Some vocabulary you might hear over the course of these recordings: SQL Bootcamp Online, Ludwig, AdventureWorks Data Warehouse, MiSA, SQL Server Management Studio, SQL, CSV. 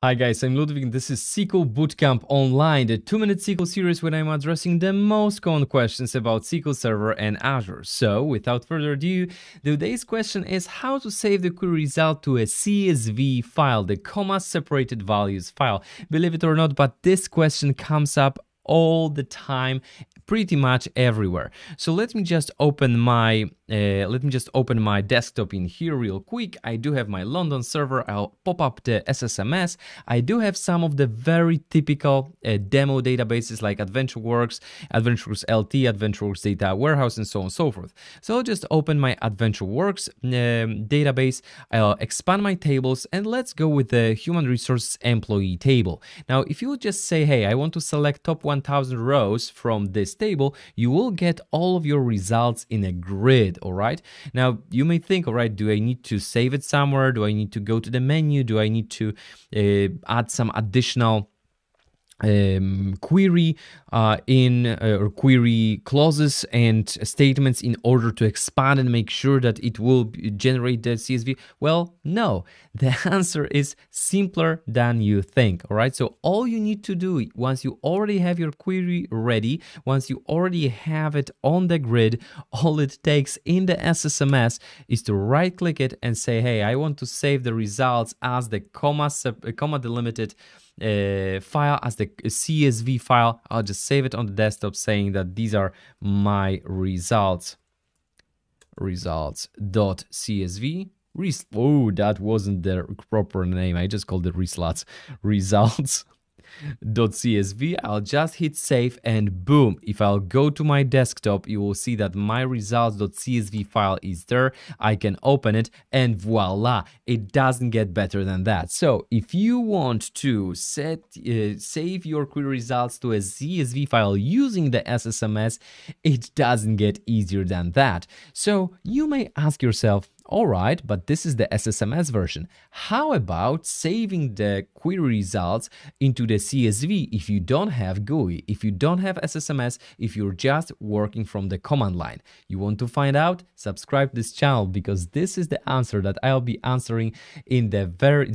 Hi guys, I'm Ludwig and this is SQL Bootcamp Online, the 2-minute SQL series when I'm addressing the most common questions about SQL Server and Azure. So, without further ado, today's question is how to save the query result to a CSV file, the comma-separated values file. Believe it or not, but this question comes up all the time, pretty much everywhere. So let me just open my desktop in here real quick. I do have my London server. I'll pop up the SSMS. I do have some of the very typical demo databases like AdventureWorks, AdventureWorks LT, AdventureWorks Data Warehouse, and so on and so forth. So I'll just open my AdventureWorks database. I'll expand my tables and let's go with the human resources employee table. Now, if you just say, hey, I want to select top 1,000 rows from this table, you will get all of your results in a grid, all right? Now, you may think, all right, do I need to save it somewhere? Do I need to go to the menu? Do I need to add some additional query or query clauses and statements in order to expand and make sure that it will generate the CSV? Well, no, the answer is simpler than you think, all right? So all you need to do, once you already have your query ready, once you already have it on the grid, all it takes in the SSMS is to right-click it and say, hey, I want to save the results as the comma-delimited file, as the CSV file. I'll just save it on the desktop saying that these are my results.csv. Oh, that wasn't the proper name. I just called it results.csv. I'll just hit save and boom. If I'll go to my desktop, you will see that my results.csv file is there. I can open it and voila, it doesn't get better than that. So if you want to save your query results to a CSV file using the SSMS, it doesn't get easier than that. So you may ask yourself, all right, but this is the SSMS version. How about saving the query results into the CSV if you don't have GUI, if you don't have SSMS, if you're just working from the command line? You want to find out? Subscribe to this channel because this is the answer that I'll be answering in the very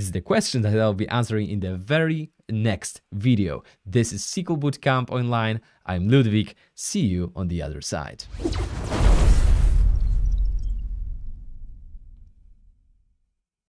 next video. This is SQL Bootcamp Online. I'm Ludwig. See you on the other side.